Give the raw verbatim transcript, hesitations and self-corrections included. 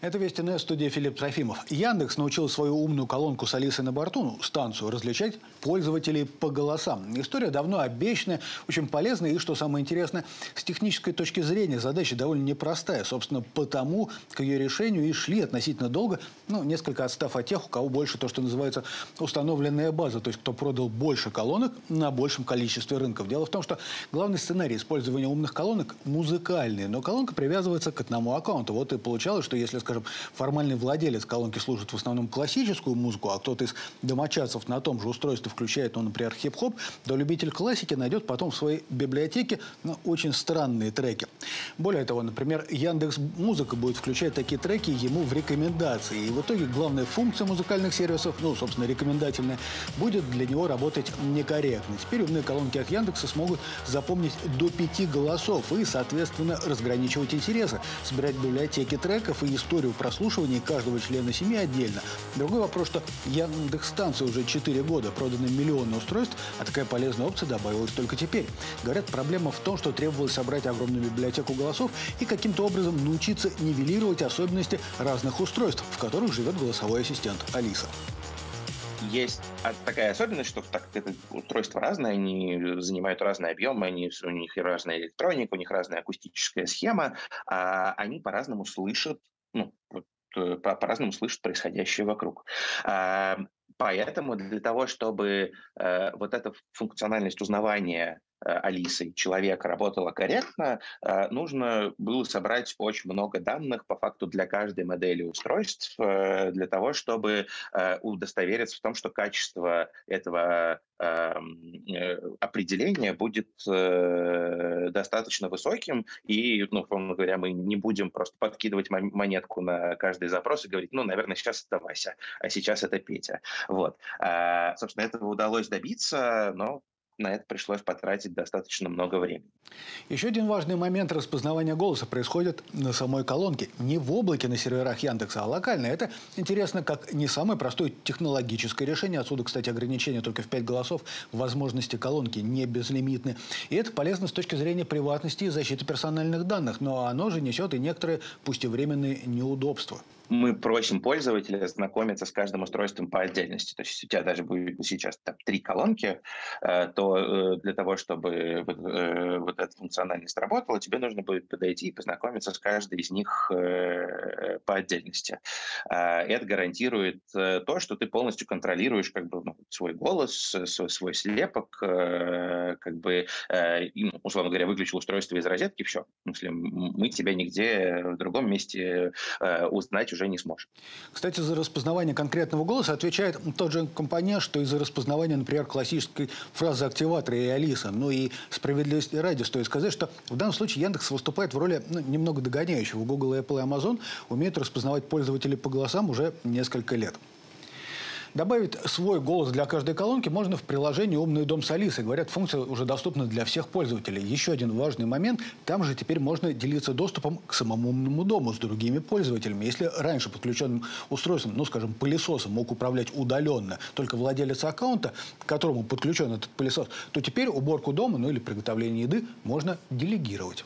Это Вести точка нет, студия Филипп Трофимов. Яндекс научил свою умную колонку с Алисой на борту, ну, станцию, различать пользователей по голосам. История давно обещанная, очень полезная и, что самое интересное, с технической точки зрения задача довольно непростая. Собственно, потому к ее решению и шли относительно долго, ну, несколько отстав от тех, у кого больше то, что называется установленная база, то есть кто продал больше колонок на большем количестве рынков. Дело в том, что главный сценарий использования умных колонок музыкальный, но колонка привязывается к одному аккаунту. Вот и получалось, что если, скажем, формальный владелец колонки слушает в основном классическую музыку, а кто-то из домочадцев на том же устройстве включает, ну, например, хип-хоп, то любитель классики найдет потом в своей библиотеке, ну, очень странные треки. Более того, например, Яндекс.Музыка будет включать такие треки ему в рекомендации. И в итоге главная функция музыкальных сервисов, ну, собственно, рекомендательная, будет для него работать некорректно. Теперь умные колонки от Яндекса смогут запомнить до пяти голосов и, соответственно, разграничивать интересы, собирать библиотеки треков и истории прослушивания каждого члена семьи отдельно. Другой вопрос, что Яндекс.Станции уже четыре года проданы миллионы устройств, а такая полезная опция добавилась только теперь. Говорят, проблема в том, что требовалось собрать огромную библиотеку голосов и каким-то образом научиться нивелировать особенности разных устройств, в которых живет голосовой ассистент Алиса. Есть такая особенность, что так, это устройства разные, они занимают разные объемы, они, у них разная электроника, у них разная акустическая схема, а они по-разному слышат, ну, вот, по-разному слышат происходящее вокруг. А, поэтому для того, чтобы а, вот эта функциональность узнавания а, Алисы человека работала корректно, а, нужно было собрать очень много данных по факту для каждой модели устройств, а, для того, чтобы а, удостовериться в том, что качество этого а, определения будет а, достаточно высоким, и, ну, условно говоря, мы не будем просто подкидывать монетку на каждый запрос и говорить, ну, наверное, сейчас это Вася, а сейчас это Петя. Вот. А, собственно, этого удалось добиться, но на это пришлось потратить достаточно много времени. Еще один важный момент распознавания голоса происходит на самой колонке. Не в облаке на серверах Яндекса, а локально. Это интересно как не самое простое технологическое решение. Отсюда, кстати, ограничение только в пять голосов. Возможности колонки не безлимитны. И это полезно с точки зрения приватности и защиты персональных данных. Но оно же несет и некоторые, пусть и временные, неудобства. Мы просим пользователя знакомиться с каждым устройством по отдельности. То есть, если у тебя даже будет сейчас там, три колонки, то для того, чтобы вот, вот эта функциональность работала, тебе нужно будет подойти и познакомиться с каждой из них по отдельности. Это гарантирует то, что ты полностью контролируешь как бы, ну, свой голос, свой, свой слепок, как бы, условно говоря, выключил устройство из розетки, все. Мы тебя нигде в другом месте узнать уже не сможет. Кстати, за распознавание конкретного голоса отвечает тот же компания, что и за распознавание, например, классической фразы активатора и Алиса. Ну и справедливости ради стоит сказать, что в данном случае Яндекс выступает в роли, ну, немного догоняющего. Google, Apple и Amazon умеют распознавать пользователей по голосам уже несколько лет. Добавить свой голос для каждой колонки можно в приложении «Умный дом с Алисой». Говорят, функция уже доступна для всех пользователей. Еще один важный момент. Там же теперь можно делиться доступом к самому умному дому с другими пользователями. Если раньше подключенным устройством, ну, скажем, пылесосом мог управлять удаленно только владелец аккаунта, к которому подключен этот пылесос, то теперь уборку дома, ну, или приготовление еды можно делегировать.